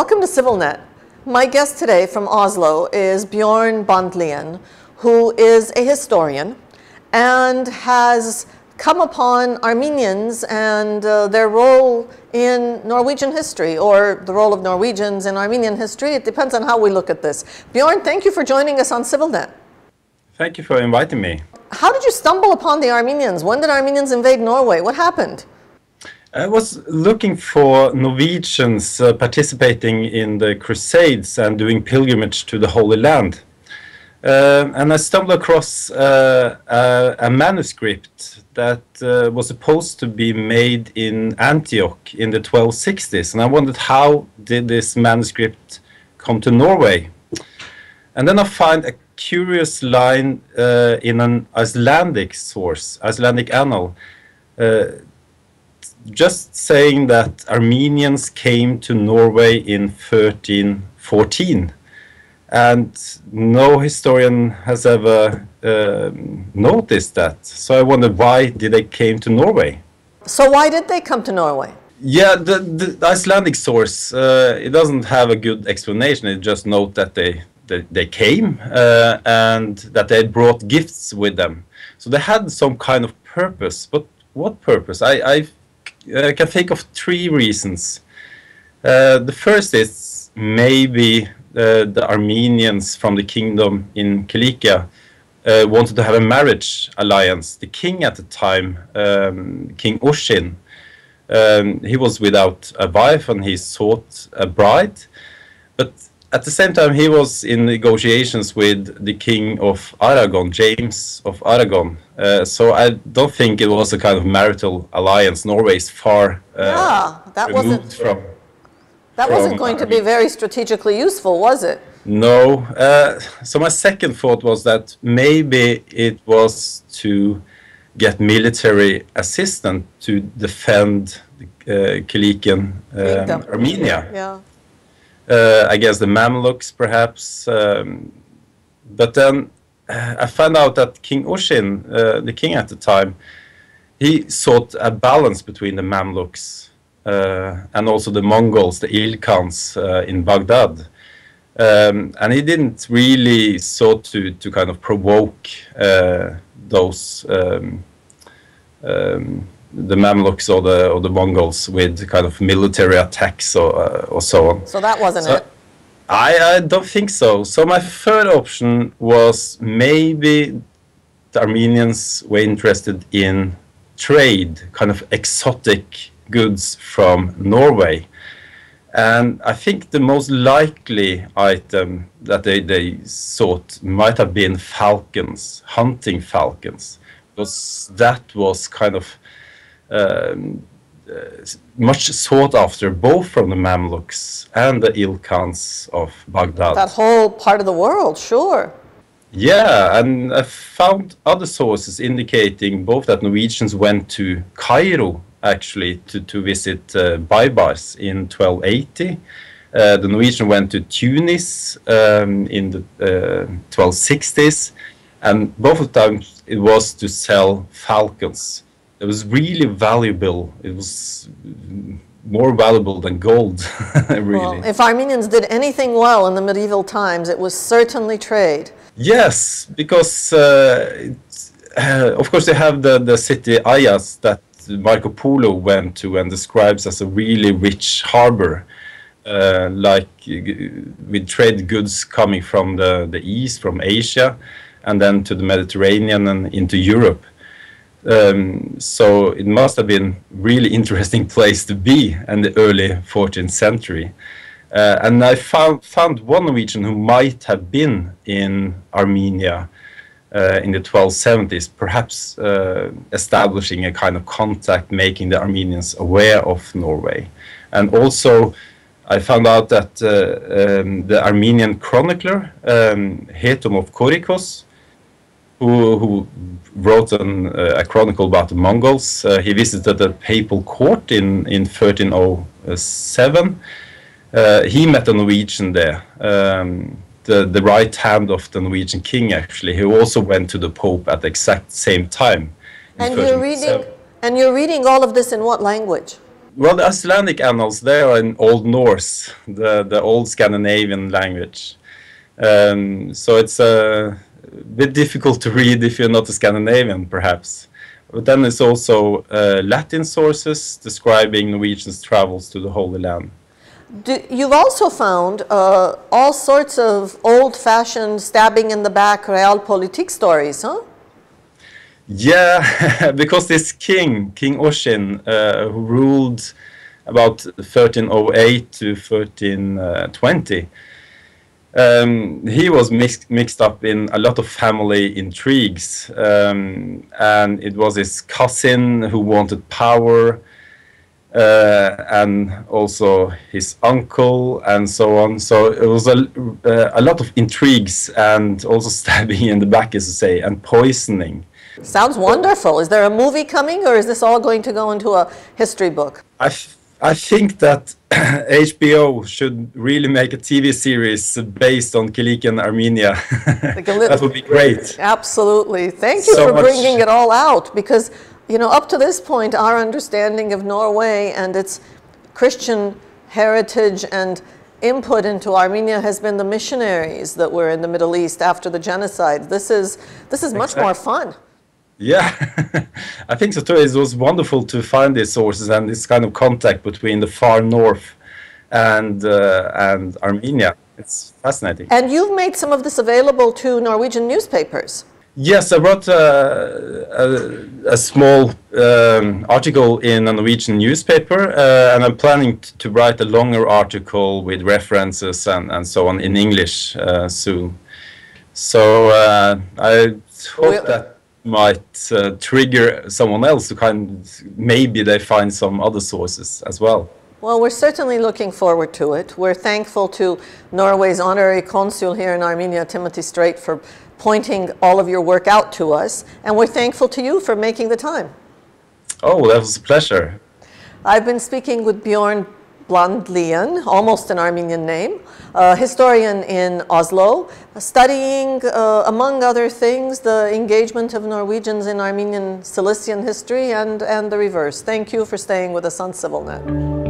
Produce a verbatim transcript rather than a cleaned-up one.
Welcome to CivilNet. My guest today from Oslo is Bjorn Bandlien, who is a historian and has come upon Armenians and uh, their role in Norwegian history, or the role of Norwegians in Armenian history. It depends on how we look at this. Bjorn, thank you for joining us on CivilNet. Thank you for inviting me. How did you stumble upon the Armenians? When did Armenians invade Norway? What happened? I was looking for Norwegians uh, participating in the Crusades and doing pilgrimage to the Holy Land. Uh, and I stumbled across uh, a, a manuscript that uh, was supposed to be made in Antioch in the twelve sixties, and I wondered, how did this manuscript come to Norway? And then I find a curious line uh, in an Icelandic source, Icelandic annal, uh, just saying that Armenians came to Norway in thirteen fourteen. And no historian has ever uh, noticed that. So I wonder, why did they came to Norway? So why did they come to Norway? Yeah, the, the Icelandic source, uh, it doesn't have a good explanation. It just notes that they, they, they came uh, and that they brought gifts with them. So they had some kind of purpose. But what purpose? I, I uh, can think of three reasons. Uh, the first is maybe Uh, the Armenians from the kingdom in Cilicia uh, wanted to have a marriage alliance. The king at the time, um, King Oshin, um, he was without a wife and he sought a bride. But at the same time, he was in negotiations with the king of Aragon, James of Aragon. Uh, so I don't think it was a kind of marital alliance. Norway is far uh, yeah, that removed wasn't... from... That wasn't going to be very strategically useful, was it? No. Uh, so my second thought was that maybe it was to get military assistance to defend uh, Cilician um, Armenia. Yeah. Uh, against the Mamluks, perhaps. Um, but then I found out that King Oshin, uh, the king at the time, he sought a balance between the Mamluks Uh, and also the Mongols, the Il Khans uh, in Baghdad. Um, and he didn't really sought to, to kind of provoke uh, those, um, um, the Mamluks or the, or the Mongols with kind of military attacks or, uh, or so on. So that wasn't so it? I, I don't think so. So my third option was maybe the Armenians were interested in trade, kind of exotic goods from Norway. And I think the most likely item that they, they sought might have been falcons, hunting falcons, because that was kind of um, uh, much sought after, both from the Mamluks and the Il Khans of Baghdad. That whole part of the world, sure. Yeah, and I found other sources indicating both that Norwegians went to Cairo, actually, to, to visit uh, Baibars in twelve eighty. Uh, the Norwegian went to Tunis um, in the uh, twelve sixties, and both of them it was to sell falcons. It was really valuable. It was more valuable than gold, really. Well, if Armenians did anything well in the medieval times, it was certainly trade. Yes, because uh, uh, of course they have the, the city Ayas that Marco Polo went to and describes as a really rich harbor, uh, like with trade goods coming from the, the east, from Asia, and then to the Mediterranean and into Europe. Um, so it must have been really interesting place to be in the early fourteenth century. Uh, and I found, found one Norwegian who might have been in Armenia Uh, in the twelve seventies, perhaps uh, establishing a kind of contact, making the Armenians aware of Norway. And also I found out that uh, um, the Armenian chronicler, um, Hetum of Korikos, who, who wrote an, uh, a chronicle about the Mongols, uh, he visited the papal court in, in thirteen oh seven. Uh, he met a Norwegian there. Um, The, the right hand of the Norwegian king, actually, who also went to the Pope at the exact same time. And you're reading, and you're reading all of this in what language? Well, the Icelandic annals, they are in Old Norse, the, the old Scandinavian language. Um, so it's a bit difficult to read if you're not a Scandinavian, perhaps. But then there's also uh, Latin sources describing Norwegians' travels to the Holy Land. Do, you've also found uh, all sorts of old-fashioned stabbing-in-the-back realpolitik stories, huh? Yeah, because this king, King Oshin, uh, who ruled about thirteen oh eight to thirteen twenty, um, he was mixed, mixed up in a lot of family intrigues. Um, and it was his cousin who wanted power, uh, and also his uncle, and so on. So it was a, uh, a lot of intrigues, and also stabbing in the back, as you say, and poisoning. Sounds wonderful. Is there a movie coming, or is this all going to go into a history book? I, f I think that H B O should really make a T V series based on Cilician Armenia. That would be great. Absolutely. Thank you so for much. Bringing it all out, because, you know, up to this point, our understanding of Norway and its Christian heritage and input into Armenia has been the missionaries that were in the Middle East after the genocide. This is, this is much exactly. more fun. Yeah, I think so too. It was wonderful to find these sources and this kind of contact between the far north and, uh, and Armenia. It's fascinating. And you've made some of this available to Norwegian newspapers. Yes, I wrote a, a, a small um, article in a Norwegian newspaper, uh, and I'm planning to write a longer article with references and, and so on in English uh, soon. So uh, I hope that might uh, trigger someone else to kind of, maybe they find some other sources as well. Well, we're certainly looking forward to it. We're thankful to Norway's honorary consul here in Armenia, Timothy Strait, for pointing all of your work out to us. And we're thankful to you for making the time. Oh, that was a pleasure. I've been speaking with Bjorn Bandlien, almost an Armenian name, a historian in Oslo, studying, uh, among other things, the engagement of Norwegians in Armenian Cilician history and, and the reverse. Thank you for staying with us on CivilNet.